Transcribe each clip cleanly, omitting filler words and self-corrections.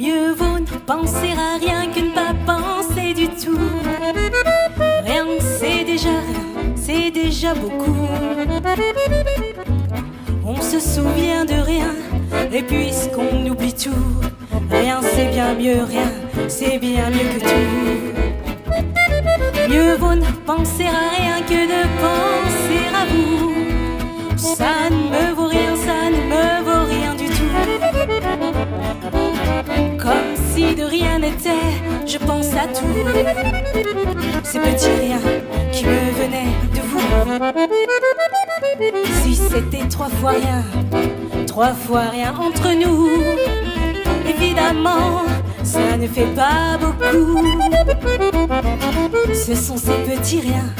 Mieux vaut ne penser à rien que ne pas penser du tout. Rien, c'est déjà rien, c'est déjà beaucoup. On se souvient de rien, et puisqu'on oublie tout, rien c'est bien mieux, rien c'est bien mieux que tout. Mieux vaut ne penser à rien que de penser à vous. Ça ne me vaut rien, ça ne me vaut rien du tout. Comme si de rien n'était, je pense à tout. Ces petits riens qui me venaient de vous. Si c'était trois fois rien entre nous. Évidemment, ça ne fait pas beaucoup. Ce sont ces petits riens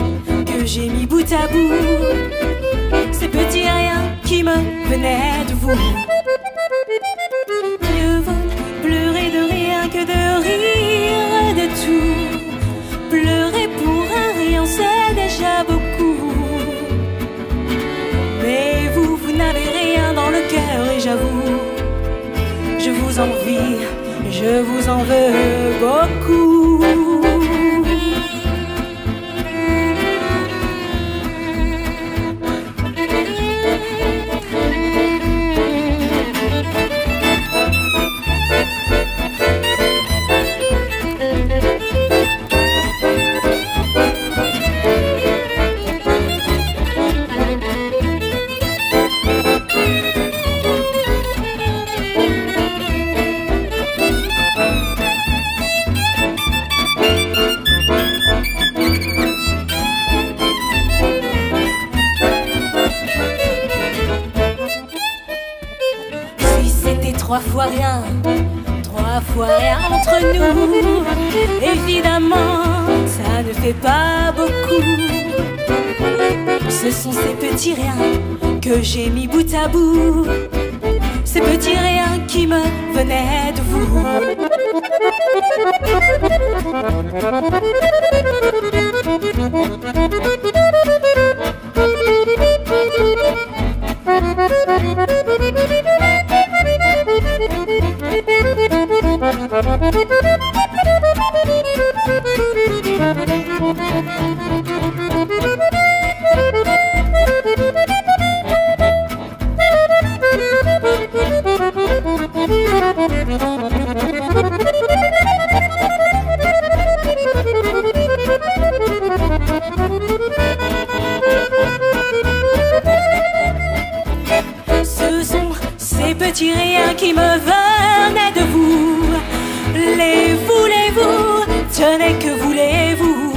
que j'ai mis bout à bout. Ces petits riens qui me venaient de vous. Mieux vaut pleurer de rien que de rire de tout. Pleurer pour un rien, c'est déjà beaucoup. Mais vous, vous n'avez rien dans le cœur et j'avoue, je vous envie, je vous en veux beaucoup. Trois fois rien entre nous. Évidemment, ça ne fait pas beaucoup. Ce sont ces petits riens que j'ai mis bout à bout. Ces petits riens qui me venaient de vous. Ce sont ces petits riens qui me venaient de vous. Voulez-vous, tenez que voulez-vous.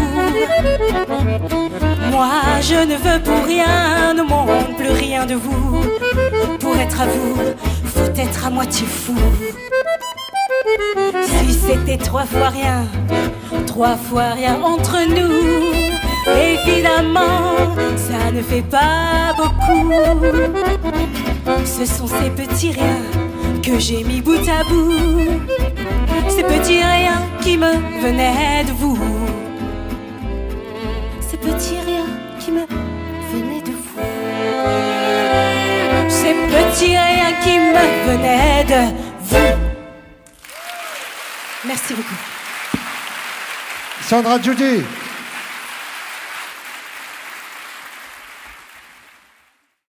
Moi je ne veux pour rien au monde, plus rien de vous. Pour être à vous, faut être à moitié fou. Si c'était trois fois rien entre nous. Évidemment, ça ne fait pas beaucoup. Ce sont ces petits riens que j'ai mis bout à bout. Ces petits riens qui me venaient de vous. Ces petits riens qui me venaient de vous. Ces petits riens qui me venaient de vous. Merci beaucoup. Sandra Djoudi.